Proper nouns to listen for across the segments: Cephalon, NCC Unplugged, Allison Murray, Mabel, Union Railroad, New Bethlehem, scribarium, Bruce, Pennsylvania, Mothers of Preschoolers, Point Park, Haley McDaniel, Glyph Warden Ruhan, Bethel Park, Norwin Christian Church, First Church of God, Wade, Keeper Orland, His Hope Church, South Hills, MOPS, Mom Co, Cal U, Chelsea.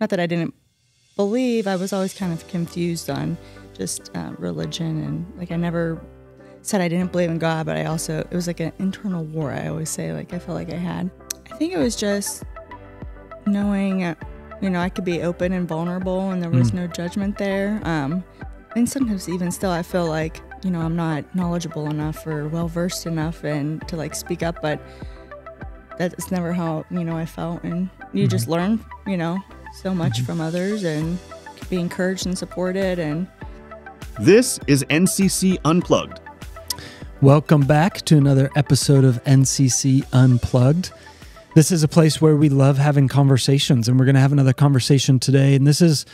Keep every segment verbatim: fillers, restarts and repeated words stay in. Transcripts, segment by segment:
not that I didn't believe, I was always kind of confused on just uh, religion, and like I never said I didn't believe in God, but I also, it was like an internal war, I always say, like I felt like I had. I think it was just knowing, uh, you know, I could be open and vulnerable and there was mm. no judgment there. Um, and sometimes even still I feel like, you know, I'm not knowledgeable enough or well-versed enough and to like speak up, but that's never how, you know, I felt. And you mm-hmm. just learn, you know, so much from others and be encouraged and supported. And this is N C C Unplugged. Welcome back to another episode of N C C Unplugged. This is a place where we love having conversations, and we're going to have another conversation today. And this is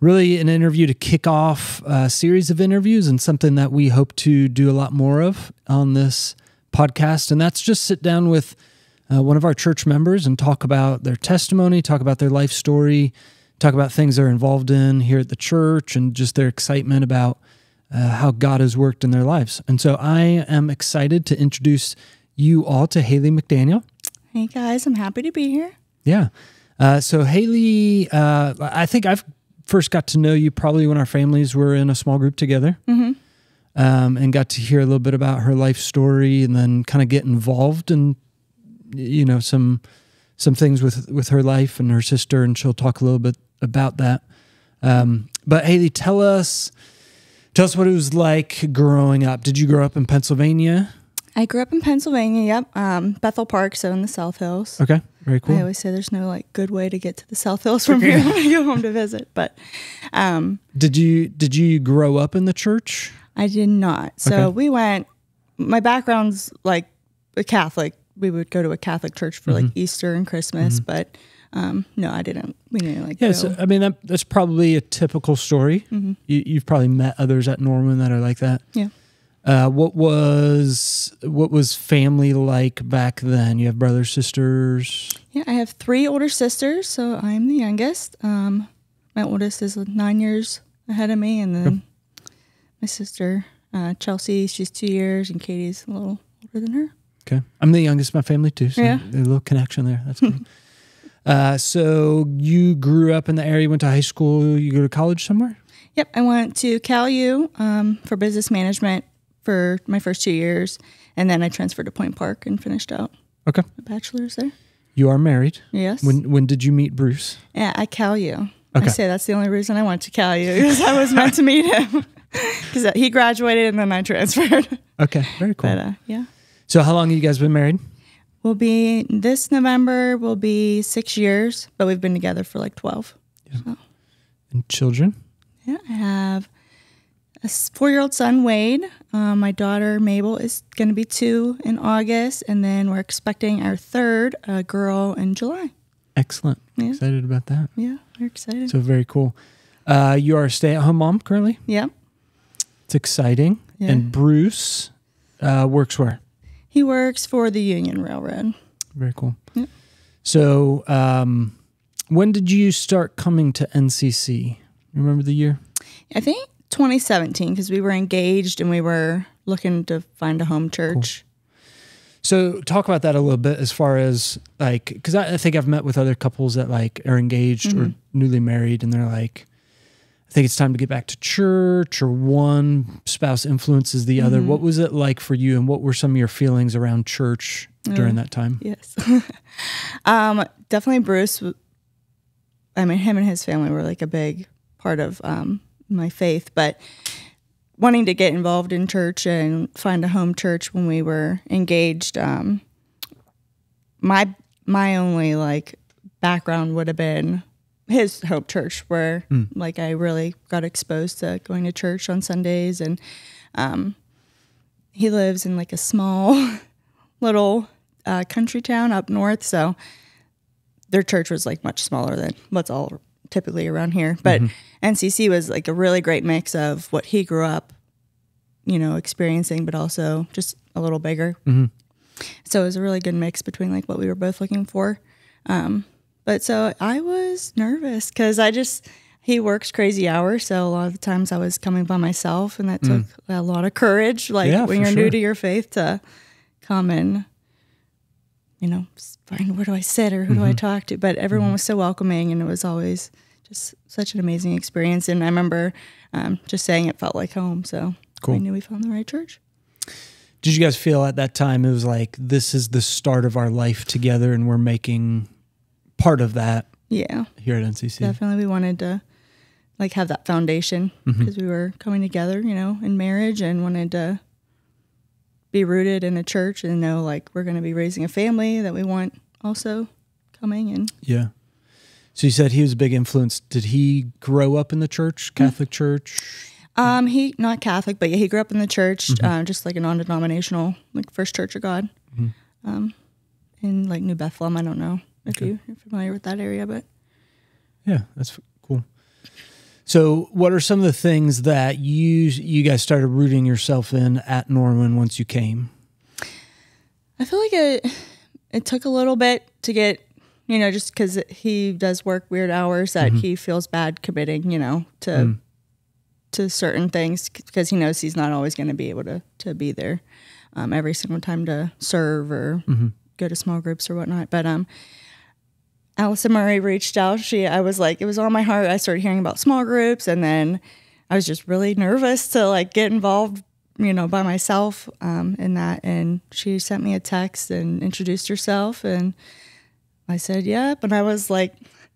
really an interview to kick off a series of interviews, and something that we hope to do a lot more of on this podcast. And that's just sit down with uh, one of our church members and talk about their testimony, talk about their life story, talk about things they're involved in here at the church, and just their excitement about uh, how God has worked in their lives. And so I am excited to introduce you all to Haley McDaniel. Hey guys, I'm happy to be here. Yeah. Uh, so Haley, uh, I think I've first got to know you probably when our families were in a small group together, mm-hmm. um, and got to hear a little bit about her life story, and then kind of get involved in, you know, some some things with with her life and her sister, and she'll talk a little bit about that. Um, but Haley, tell us, tell us what it was like growing up. Did you grow up in Pennsylvania? I grew up in Pennsylvania, yep, um, Bethel Park, so in the South Hills. Okay, very cool. I always say there's no like good way to get to the South Hills from here when I go home to visit. But um, did you did you grow up in the church? I did not. So okay. we went. My background's like a Catholic. We would go to a Catholic church for mm-hmm. like Easter and Christmas, mm-hmm. but um, no, I didn't. We didn't like. Yeah, go. So, I mean that, that's probably a typical story. Mm-hmm. you, you've probably met others at Norwin that are like that. Yeah. Uh, what was what was family like back then? You have brothers, sisters? Yeah, I have three older sisters, so I'm the youngest. Um, my oldest is nine years ahead of me, and then yep. my sister, uh, Chelsea, she's two years, and Katie's a little older than her. Okay. I'm the youngest in my family, too, so yeah. a little connection there. That's cool. uh, so you grew up in the area, went to high school, you go to college somewhere? Yep, I went to Cal U um, for business management for my first two years, and then I transferred to Point Park and finished out. Okay, a bachelor's there. You are married. Yes. When when did you meet Bruce? Yeah, at Cal U. Okay. I say that's the only reason I went to Cal U, because I was meant to meet him, because he graduated and then I transferred. Okay, very cool. But, uh, yeah. So how long have you guys been married? We'll be this November will be six years, but we've been together for like twelve. Yeah. So. And children? Yeah, I have a four-year-old son, Wade. Um, my daughter, Mabel, is going to be two in August, and then we're expecting our third, a girl, in July. Excellent. Yeah. Excited about that. Yeah, we're excited. So very cool. Uh, you are a stay-at-home mom currently? Yeah. It's exciting. Yeah. And Bruce uh, works where? He works for the Union Railroad. Very cool. Yeah. So um, when did you start coming to N C C? Remember the year? I think twenty seventeen, because we were engaged and we were looking to find a home church. Cool. So talk about that a little bit, as far as like, because I, I think I've met with other couples that like are engaged mm-hmm. or newly married, and they're like, I think it's time to get back to church, or one spouse influences the other. Mm-hmm. What was it like for you, and what were some of your feelings around church uh, during that time? Yes. um, definitely Bruce, I mean, him and his family were like a big part of um my faith, but wanting to get involved in church and find a home church when we were engaged, um, my my only like background would have been His Hope Church, where mm. like I really got exposed to going to church on Sundays, and um, he lives in like a small little uh, country town up north, so their church was like much smaller than what's all typically around here, but mm-hmm. N C C was like a really great mix of what he grew up, you know, experiencing, but also just a little bigger. Mm-hmm. So it was a really good mix between like what we were both looking for. Um, but so I was nervous, because I just, he works crazy hours, so a lot of the times I was coming by myself, and that took mm. a lot of courage, like yeah, when you're sure. new to your faith, to come and you know, find where do I sit or who mm-hmm. do I talk to? But everyone mm-hmm. was so welcoming, and it was always just such an amazing experience. And I remember um, just saying it felt like home. So cool. I knew we found the right church. Did you guys feel at that time it was like, this is the start of our life together and we're making part of that? Yeah. Here at N C C. Definitely. We wanted to like have that foundation because mm-hmm. we were coming together, you know, in marriage, and wanted to be rooted in a church and know like we're going to be raising a family that we want also coming in. Yeah. So you said he was a big influence. Did he grow up in the church, Catholic mm-hmm. church? Um, he not Catholic, but yeah, he grew up in the church, mm-hmm. uh, just like a non-denominational, like First Church of God, mm-hmm. um, in like New Bethlehem. I don't know if okay. you, you're familiar with that area, but yeah, that's cool. So, what are some of the things that you you guys started rooting yourself in at Norwin once you came? I feel like it it took a little bit to get, you know, just because he does work weird hours that mm-hmm. he feels bad committing, you know, to. Mm. to certain things because he knows he's not always going to be able to, to be there um, every single time to serve or mm-hmm. go to small groups or whatnot. But um, Allison Murray reached out. She, I was like, it was on my heart. I started hearing about small groups, and then I was just really nervous to like get involved, you know, by myself um, in that. And she sent me a text and introduced herself, and I said, yep. And I was like,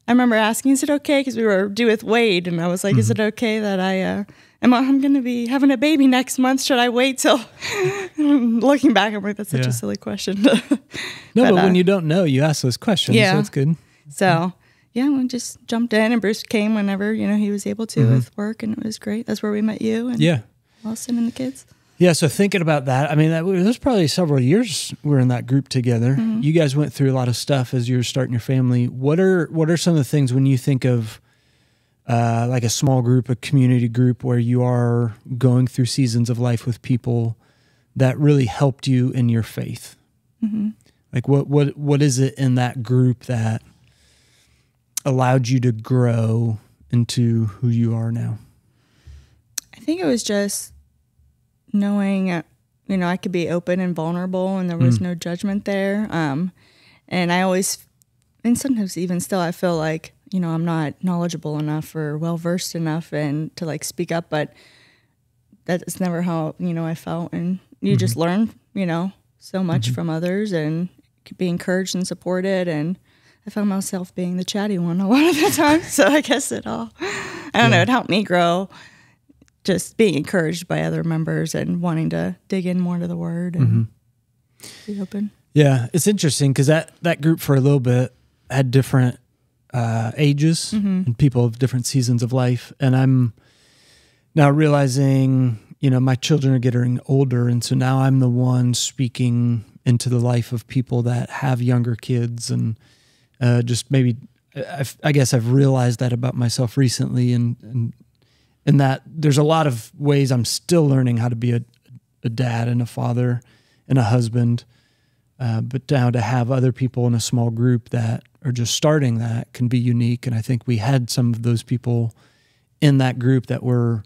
I remember asking, is it okay? Because we were due with Wade, and I was like, mm-hmm. is it okay that I uh, am I'm going to be having a baby next month? Should I wait till? Looking back, I'm like, that's such yeah. a silly question. No, but, but uh, when you don't know, you ask those questions. Yeah. So it's good. So yeah, we just jumped in, and Bruce came whenever you know he was able to mm-hmm. with work, and it was great. That's where we met you and yeah, Allison and the kids. Yeah, so thinking about that, I mean, that, there's probably several years we're in that group together. Mm-hmm. You guys went through a lot of stuff as you were starting your family. What are what are some of the things when you think of uh, like a small group, a community group where you are going through seasons of life with people that really helped you in your faith? Mm-hmm. Like what what what is it in that group that allowed you to grow into who you are now? I think it was just knowing, you know, I could be open and vulnerable, and there was mm. no judgment there. Um, and I always, and sometimes even still, I feel like, you know, I'm not knowledgeable enough or well-versed enough and to like speak up, but that's never how, you know, I felt. And you mm-hmm. just learn, you know, so much mm-hmm. from others and be encouraged and supported. And I found myself being the chatty one a lot of the time. So I guess it all, I don't yeah. know, it helped me grow. Just being encouraged by other members and wanting to dig in more to the word and mm-hmm. be open. Yeah. It's interesting because that, that group for a little bit had different uh, ages mm-hmm. and people of different seasons of life. And I'm now realizing, you know, my children are getting older. And so now I'm the one speaking into the life of people that have younger kids. And uh, just maybe, I've, I guess I've realized that about myself recently, and, and And that there's a lot of ways I'm still learning how to be a, a dad and a father and a husband. Uh, but now to have other people in a small group that are just starting that can be unique. And I think we had some of those people in that group that were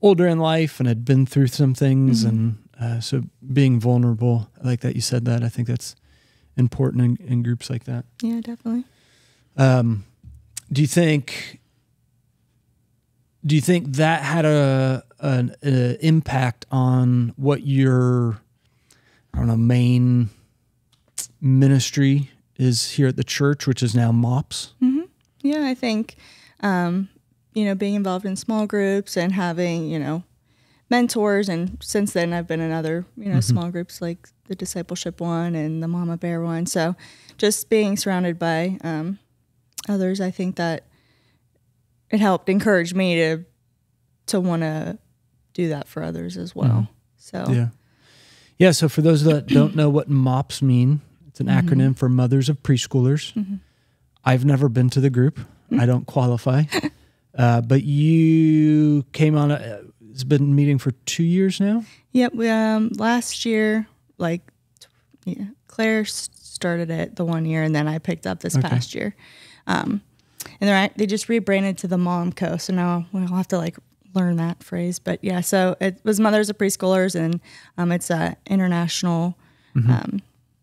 older in life and had been through some things. Mm-hmm. And uh, so being vulnerable, I like that you said that. I think that's important in, in groups like that. Yeah, definitely. Um, do you think... Do you think that had a an a impact on what your, I don't know, main ministry is here at the church, which is now MOPS? Mm-hmm. Yeah, I think, um, you know, being involved in small groups and having, you know, mentors. And since then I've been in other, you know, mm-hmm. small groups like the discipleship one and the Mama Bear one. So just being surrounded by um, others, I think that it helped encourage me to to want to do that for others as well. Mm-hmm. So yeah, yeah. So for those that don't know what MOPS mean, it's an mm-hmm. acronym for Mothers of Preschoolers. Mm-hmm. I've never been to the group; mm-hmm. I don't qualify. uh, but you came on. A, it's been meeting for two years now. Yep. We, um, last year, like yeah, Claire started it the one year, and then I picked up this okay. past year. Um, And they just rebranded to the Mom Co. So now we'll have to like learn that phrase. But yeah, so it was Mothers of Preschoolers, and um, it's an international mm-hmm. um,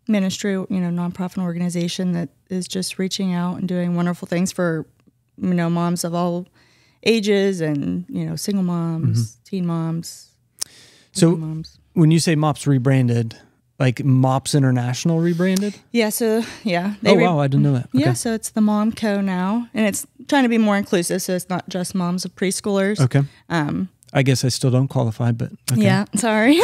ministry, you know, nonprofit organization that is just reaching out and doing wonderful things for, you know, moms of all ages and, you know, single moms, mm-hmm. teen moms. So moms. When you say MOPS rebranded, like MOPS International rebranded? Yeah. So yeah. They oh, wow. I didn't know that. Okay. Yeah. So it's the Mom Co now, and it's trying to be more inclusive. So it's not just moms of preschoolers. Okay. Um, I guess I still don't qualify, but okay. Yeah, sorry.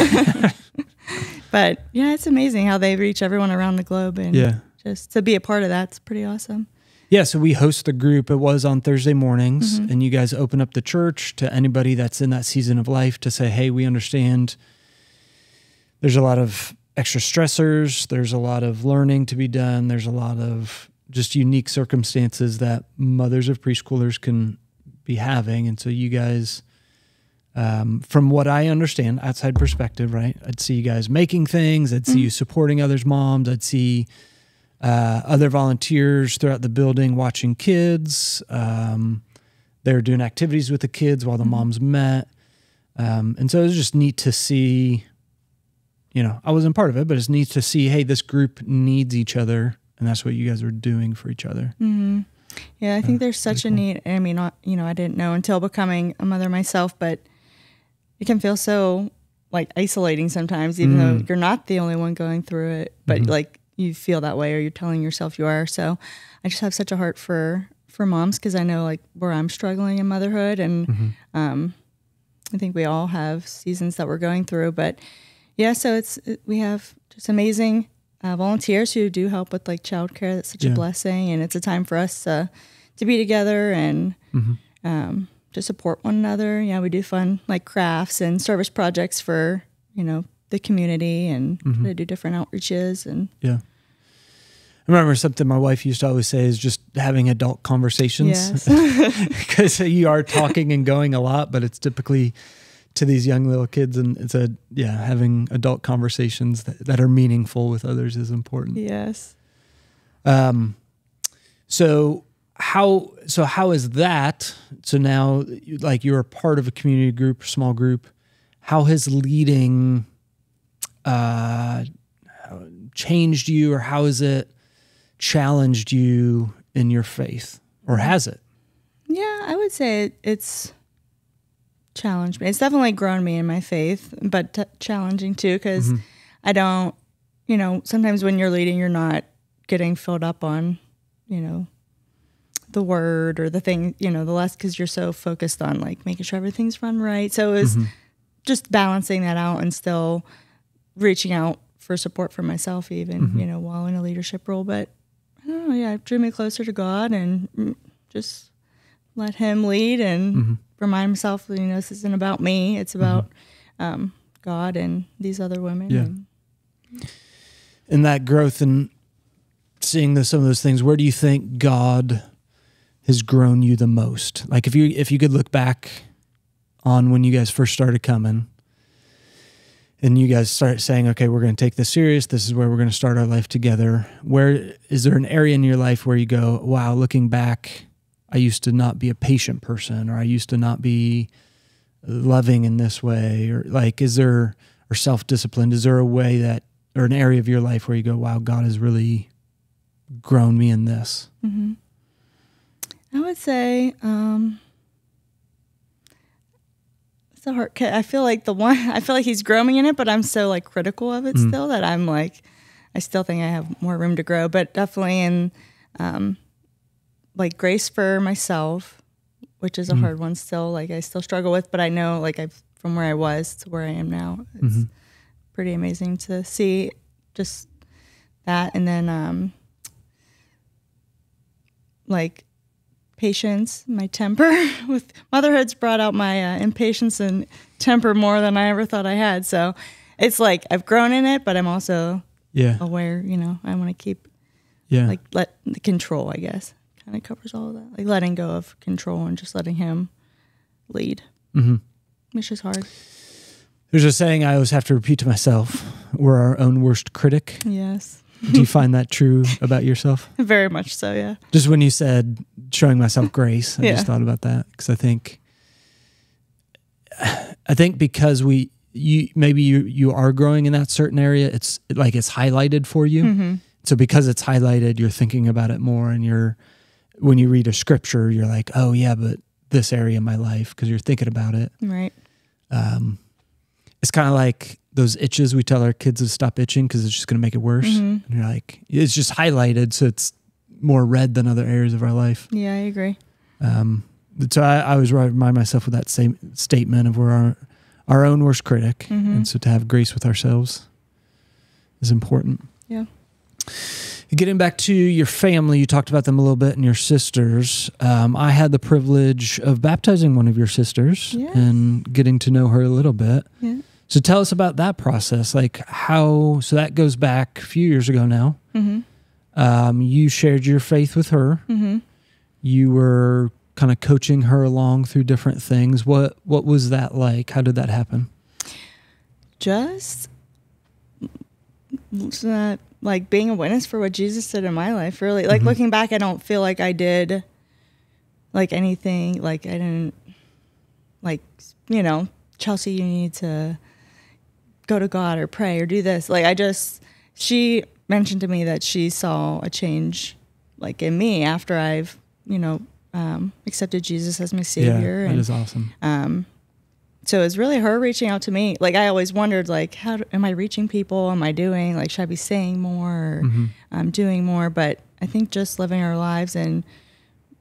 But yeah, it's amazing how they reach everyone around the globe, and yeah. just to be a part of that's pretty awesome. Yeah, so we host the group. It was on Thursday mornings, mm-hmm. and you guys open up the church to anybody that's in that season of life to say, hey, we understand there's a lot of extra stressors, there's a lot of learning to be done, there's a lot of just unique circumstances that mothers of preschoolers can be having, and so you guys... Um, from what I understand, outside perspective, right? I'd see you guys making things. I'd see mm-hmm. you supporting others' moms. I'd see uh, other volunteers throughout the building watching kids. Um, they were doing activities with the kids while the mm-hmm. moms met. Um, and so it was just neat to see, you know, I wasn't part of it, but it's neat to see, hey, this group needs each other. And that's what you guys are doing for each other. Mm-hmm. Yeah, I think uh, there's such a cool. need. I mean, not, you know, I didn't know until becoming a mother myself, but it can feel so like isolating sometimes, even mm. though you're not the only one going through it, but mm-hmm. like you feel that way or you're telling yourself you are. So I just have such a heart for, for moms, because I know like where I'm struggling in motherhood, and mm-hmm. um, I think we all have seasons that we're going through. But yeah, so it's it, we have just amazing uh, volunteers who do help with like childcare. That's such yeah. a blessing, and it's a time for us uh, to be together and mm-hmm. um to support one another. Yeah, we do fun like crafts and service projects for, you know, the community, and mm-hmm. do different outreaches. And yeah, I remember something my wife used to always say is just having adult conversations, because yes. you are talking and going a lot, but it's typically to these young little kids, and it's a yeah having adult conversations that, that are meaningful with others is important. Yes. Um. So. How, so how is that? So now like you're a part of a community group, small group, how has leading uh, changed you, or how has it challenged you in your faith, or has it? Yeah, I would say it's challenged me. It's definitely grown me in my faith, but t challenging too, because mm-hmm. I don't, you know, sometimes when you're leading, you're not getting filled up on, you know, the word or the thing, you know, the less, because you're so focused on like making sure everything's run right. So it was mm-hmm. just balancing that out and still reaching out for support for myself, even, mm-hmm. you know, while in a leadership role. But I don't know, yeah, it drew me closer to God, and just let Him lead, and mm-hmm. remind myself, you know, this isn't about me, it's about mm-hmm. um, God and these other women. Yeah. And, and that growth and seeing the, some of those things, where do you think God has grown you the most? Like if you if you could look back on when you guys first started coming, and you guys start saying, okay, we're going to take this serious, this is where we're going to start our life together, where is there an area in your life where you go, wow, looking back, I used to not be a patient person, or I used to not be loving in this way, or like is there, or self-disciplined, is there a way that, or an area of your life where you go, wow, God has really grown me in this? Mm-hmm. I would say um, it's a hard. I feel like the one. I feel like He's grown me in it, but I'm so like critical of it mm. still that I'm like, I still think I have more room to grow. But definitely in um, like grace for myself, which is a mm. hard one still. Like I still struggle with, but I know like I've from where I was to where I am now. It's mm-hmm. pretty amazing to see just that, and then um, like. Patience, my temper. With motherhood's brought out my uh, impatience and temper more than I ever thought I had. So it's like I've grown in it, but I'm also yeah. aware. You know, I want to keep yeah like let the control. I guess kind of covers all of that, like letting go of control and just letting Him lead, mm-hmm. which is hard. There's a saying I always have to repeat to myself: we're our own worst critic. Yes. Do you find that true about yourself? Very much so, yeah. Just when you said showing myself grace, I yeah. just thought about that, because I think, I think because we, you maybe you you are growing in that certain area, it's like it's highlighted for you. Mm-hmm. So because it's highlighted, you're thinking about it more, and you're when you read a scripture, you're like, oh yeah, but this area in my life, because you're thinking about it. Right. Um, it's kind of like those itches we tell our kids to stop itching because it's just going to make it worse. Mm-hmm. And you're like, it's just highlighted, so it's more red than other areas of our life. Yeah, I agree. Um, so I, I always remind myself of that same statement of we're our, our own worst critic. Mm-hmm. And so to have grace with ourselves is important. Yeah. Getting back to your family, you talked about them a little bit, and your sisters. Um, I had the privilege of baptizing one of your sisters. Yes. And getting to know her a little bit. Yeah. So tell us about that process. Like how, so that goes back a few years ago now. Mm-hmm. Um, you shared your faith with her. Mm-hmm. You were kind of coaching her along through different things. What, what was that like? How did that happen? Just uh, like being a witness for what Jesus did in my life, really. Like, mm-hmm. looking back, I don't feel like I did like anything. Like I didn't, like, you know, Chelsea, you need to go to God or pray or do this. Like I just, she mentioned to me that she saw a change like in me after I've, you know, um, accepted Jesus as my savior. Yeah, that and, is awesome. Um, so it was really her reaching out to me. Like I always wondered, like, how do, am I reaching people? Am I doing, like, should I be saying more? Or, mm-hmm. um, doing more? But I think just living our lives and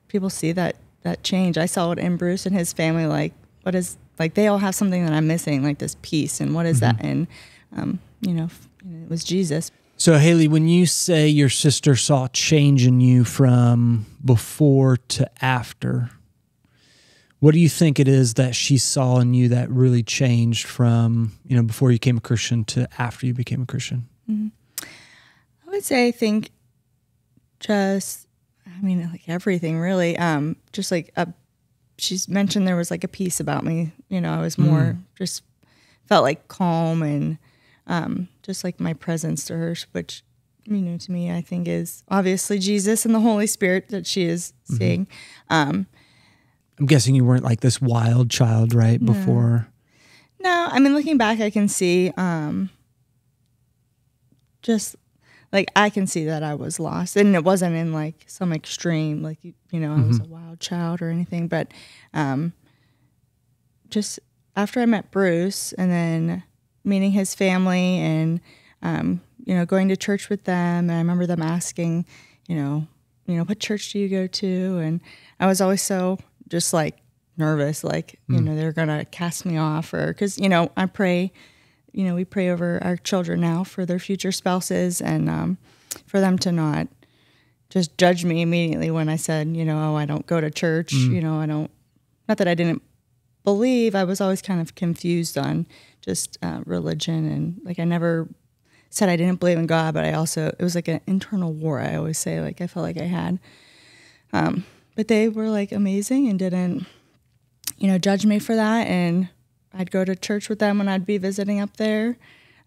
people see that, that change. I saw it in Bruce and his family. Like what is, like they all have something that I'm missing, like this peace. And what is mm-hmm. that? And, um, you know, it was Jesus. So Haley, when you say your sister saw change in you from before to after, what do you think it is that she saw in you that really changed from, you know, before you became a Christian to after you became a Christian? Mm-hmm. I would say, I think just, I mean, like everything really, um, just like a, she's mentioned there was like a peace about me. You know, I was more mm. just felt like calm and um, just like my presence to her, which, you know, to me, I think is obviously Jesus and the Holy Spirit that she is mm-hmm. seeing. Um, I'm guessing you weren't like this wild child, right? No. Before. No, I mean, looking back, I can see um, just like I can see that I was lost, and it wasn't in like some extreme, like, you, you know, I mm-hmm. was a wild child or anything, but um, just after I met Bruce and then meeting his family and, um, you know, going to church with them. And I remember them asking, you know, you know, what church do you go to? And I was always so just like nervous, like, mm. you know, they're going to cast me off or, cause you know, I pray, you know, we pray over our children now for their future spouses and um, for them to not just judge me immediately when I said, you know, oh, I don't go to church, mm. you know, I don't, not that I didn't believe, I was always kind of confused on just uh, religion. And like, I never said I didn't believe in God, but I also, it was like an internal war. I always say, like, I felt like I had, um, but they were like amazing and didn't, you know, judge me for that. And I'd go to church with them when I'd be visiting up there.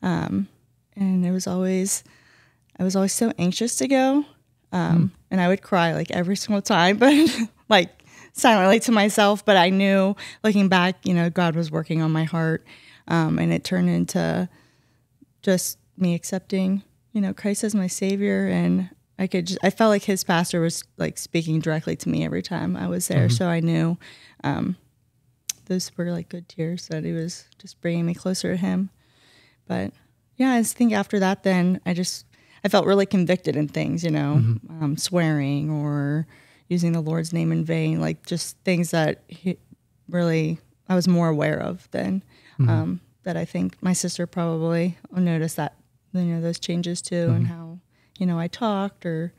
Um, and it was always, I was always so anxious to go. Um, mm. And I would cry like every single time, but like silently to myself. But I knew looking back, you know, God was working on my heart. Um, and it turned into just me accepting, you know, Christ as my savior. And I could, just, I felt like his pastor was like speaking directly to me every time I was there. Mm-hmm. So I knew, um, those were like good tears that he was just bringing me closer to him. But yeah, I think after that, then I just, I felt really convicted in things, you know, mm-hmm. um, swearing or using the Lord's name in vain, like just things that he really, I was more aware of then, mm-hmm. um, that I think my sister probably noticed that, you know, those changes too, mm-hmm. and how, you know, I talked or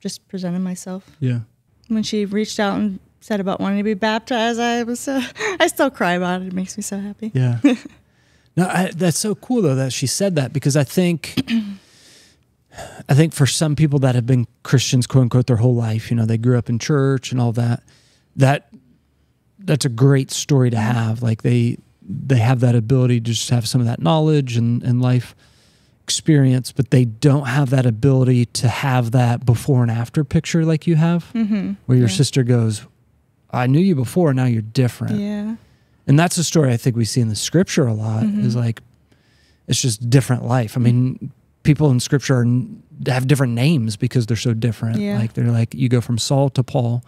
just presented myself. Yeah. When she reached out and said about wanting to be baptized, I was so, I still cry about it. It makes me so happy. Yeah. No, I, that's so cool though that she said that, because I think, I think for some people that have been Christians, quote unquote, their whole life, you know, they grew up in church and all that, that that's a great story to have. Like they, they have that ability to just have some of that knowledge and, and life experience, but they don't have that ability to have that before and after picture like you have, mm-hmm. where your yeah. sister goes, I knew you before, now you're different. Yeah. And that's a story I think we see in the scripture a lot, mm-hmm. is like, it's just different life. I mean, people in scripture are, have different names because they're so different. Yeah. Like they're like, you go from Saul to Paul.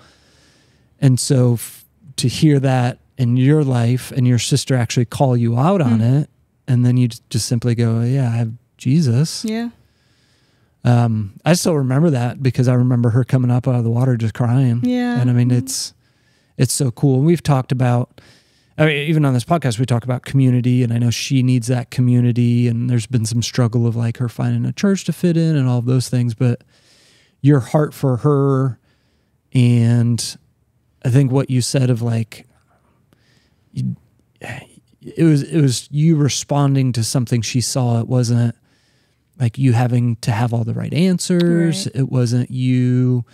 And so f to hear that in your life and your sister actually call you out mm-hmm. on it, and then you just simply go, yeah, I have Jesus. Yeah. Um, I still remember that because I remember her coming up out of the water just crying. Yeah. And I mean, it's, it's so cool. We've talked about, I mean, even on this podcast, we talk about community, and I know she needs that community, and there's been some struggle of like her finding a church to fit in and all of those things, but your heart for her. And I think what you said of like, you, it was, it was you responding to something she saw. It wasn't like you having to have all the right answers. Right. It wasn't you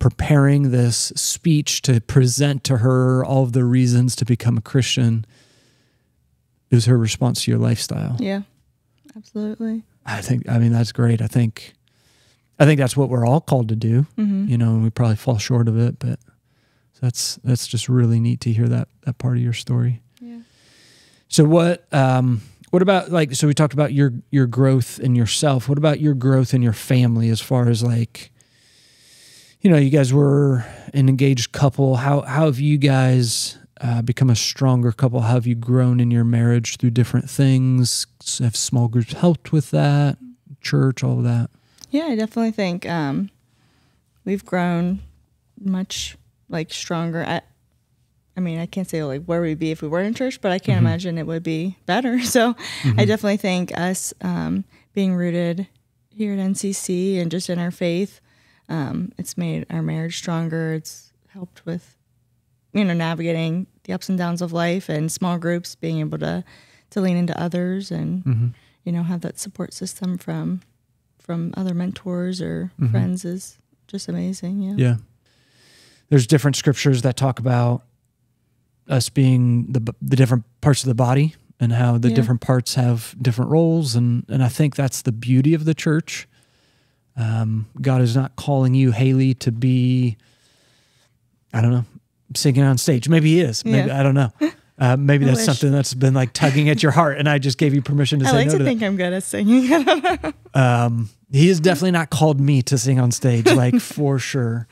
preparing this speech to present to her all of the reasons to become a Christian. It was her response to your lifestyle. Yeah, absolutely. I think, I mean, that's great. I think, I think that's what we're all called to do, mm-hmm. you know, and we probably fall short of it, but that's, that's just really neat to hear that, that part of your story. Yeah. So what, um, what about like, so we talked about your, your growth in yourself. What about your growth in your family as far as like, you know, you guys were an engaged couple. How, how have you guys uh, become a stronger couple? How have you grown in your marriage through different things? Have small groups helped with that? Church, all of that? Yeah, I definitely think um, we've grown much like stronger at, I mean, I can't say like where we'd be if we were in church, but I can't mm-hmm. imagine it would be better. So mm-hmm. I definitely think us um, being rooted here at N C C and just in our faith, um, it's made our marriage stronger. It's helped with, you know, navigating the ups and downs of life and small groups, being able to, to lean into others and, mm-hmm. you know, have that support system from, from other mentors or mm-hmm. friends is just amazing. Yeah. Yeah. There's different scriptures that talk about us being the, the different parts of the body and how the yeah. different parts have different roles. And, and I think that's the beauty of the church. Um, God is not calling you, Haley, to be, I don't know, singing on stage. Maybe he is. Maybe, yeah. I don't know. Uh, maybe I that's wish. something that's been like tugging at your heart, and I just gave you permission to I say like no to I like to think that. I'm good at singing. I don't know. Um, he has definitely not called me to sing on stage, like for sure.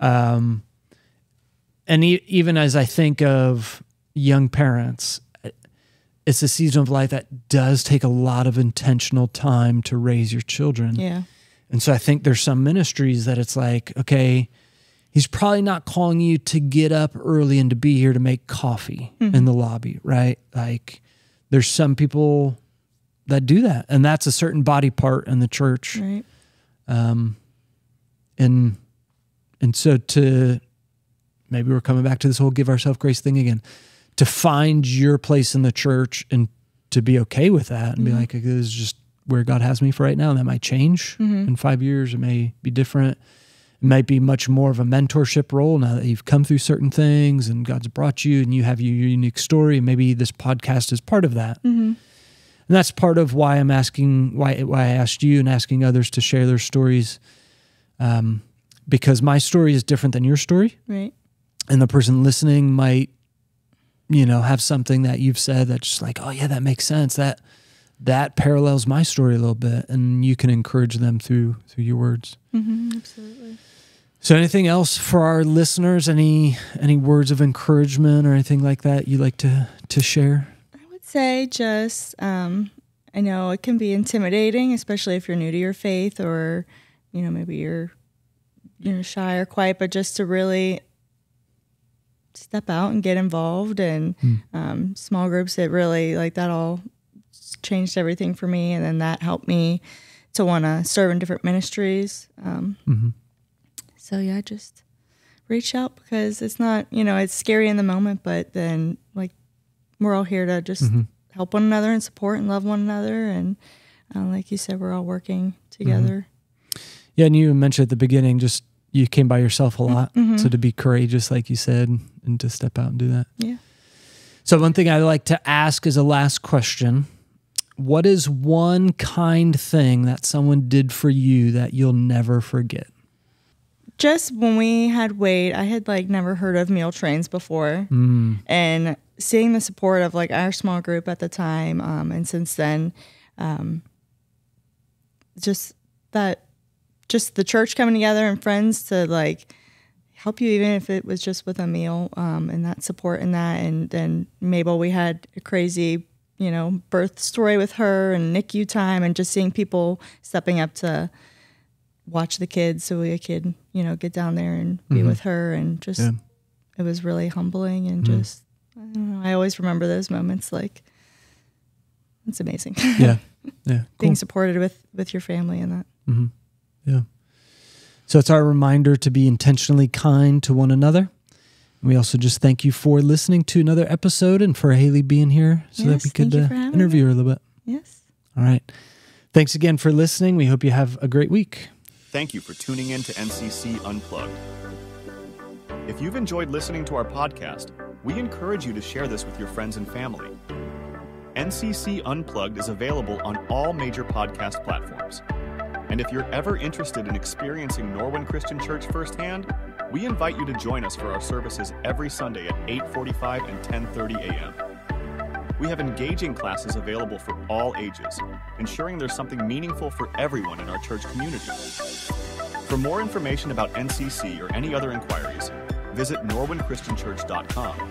Um, And even as I think of young parents, it's a season of life that does take a lot of intentional time to raise your children. Yeah. And so I think there's some ministries that it's like, okay, he's probably not calling you to get up early and to be here to make coffee mm-hmm. in the lobby, right? Like there's some people that do that, and that's a certain body part in the church. Right. Um, and, and so to... Maybe we're coming back to this whole give ourselves grace thing again, to find your place in the church and to be okay with that and mm-hmm. be like, this is just where God has me for right now. And that might change mm-hmm. in five years. It may be different. It might be much more of a mentorship role now that you've come through certain things and God's brought you and you have your unique story. And maybe this podcast is part of that. Mm-hmm. And that's part of why I'm asking, why, why I asked you and asking others to share their stories. Um, because my story is different than your story. Right. And the person listening might, you know, have something that you've said that's just like, oh yeah, that makes sense. That that parallels my story a little bit, and you can encourage them through through your words. Mm-hmm, absolutely. So, anything else for our listeners? Any any words of encouragement or anything like that you like to to share? I would say just, um, I know it can be intimidating, especially if you're new to your faith, or you know, maybe you're you're shy or quiet, but just to really step out and get involved in mm. um, small groups. It really, like, that all changed everything for me, and then that helped me to want to serve in different ministries. Um, mm-hmm. So, yeah, just reach out, because it's not, you know, it's scary in the moment, but then, like, we're all here to just mm-hmm. help one another and support and love one another, and uh, like you said, we're all working together. Mm-hmm. Yeah, and you mentioned at the beginning just you came by yourself a lot. Mm-hmm. So to be courageous, like you said, and to step out and do that. Yeah. So one thing I like to ask is a last question. What is one kind thing that someone did for you that you'll never forget? just when we had Wade, I had like never heard of meal trains before. Mm. And seeing the support of like our small group at the time, um, and since then, um, just that, just the church coming together and friends to like help you, even if it was just with a meal, um, and that support and that. And then Mabel, we had a crazy, you know, birth story with her and NICU time, and just seeing people stepping up to watch the kids so we could, you know, get down there and be mm-hmm. with her. And just, yeah. it was really humbling and mm-hmm. just, I don't know, I always remember those moments. Like, it's amazing. Yeah. Yeah. Cool. Being supported with, with your family and that. Mm-hmm. Yeah. So it's our reminder to be intentionally kind to one another. We also just thank you for listening to another episode and for Haley being here so yes, that we could uh, interview her a little bit. Yes. All right. Thanks again for listening. We hope you have a great week. Thank you for tuning in to N C C Unplugged. If you've enjoyed listening to our podcast, we encourage you to share this with your friends and family. N C C Unplugged is available on all major podcast platforms. And if you're ever interested in experiencing Norwin Christian Church firsthand, we invite you to join us for our services every Sunday at eight forty-five and ten thirty a m We have engaging classes available for all ages, ensuring there's something meaningful for everyone in our church community. For more information about N C C or any other inquiries, visit norwin christian church dot com.